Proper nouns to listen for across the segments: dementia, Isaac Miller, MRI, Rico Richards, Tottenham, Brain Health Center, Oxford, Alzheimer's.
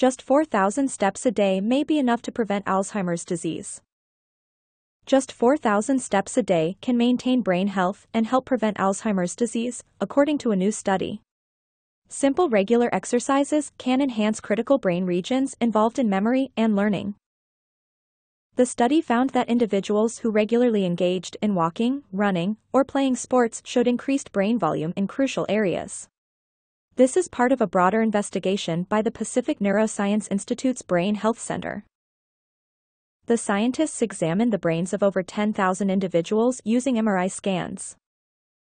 just 4,000 steps a day may be enough to prevent Alzheimer's disease. Just 4,000 steps a day can maintain brain health and help prevent Alzheimer's disease, according to a new study. Simple regular exercises can enhance critical brain regions involved in memory and learning. The study found that individuals who regularly engaged in walking, running, or playing sports showed increased brain volume in crucial areas. This is part of a broader investigation by the Pacific Neuroscience Institute's Brain Health Center. The scientists examined the brains of over 10,000 individuals using MRI scans.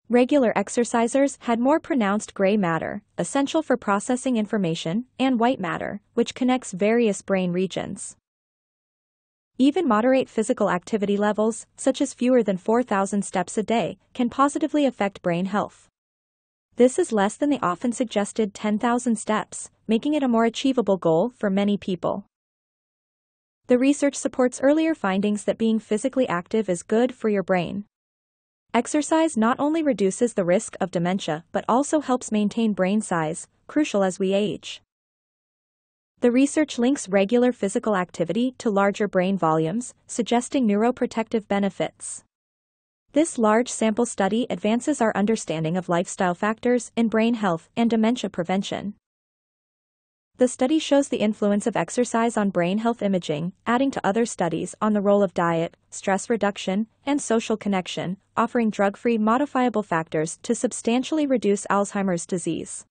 Regular exercisers had more pronounced gray matter, essential for processing information, and white matter, which connects various brain regions. Even moderate physical activity levels, such as fewer than 4,000 steps a day, can positively affect brain health. This is less than the often suggested 10,000 steps, making it a more achievable goal for many people. The research supports earlier findings that being physically active is good for your brain. Exercise not only reduces the risk of dementia but also helps maintain brain size, crucial as we age. The research links regular physical activity to larger brain volumes, suggesting neuroprotective benefits. This large sample study advances our understanding of lifestyle factors in brain health and dementia prevention. The study shows the influence of exercise on brain health imaging, adding to other studies on the role of diet, stress reduction, and social connection, offering drug-free modifiable factors to substantially reduce Alzheimer's disease.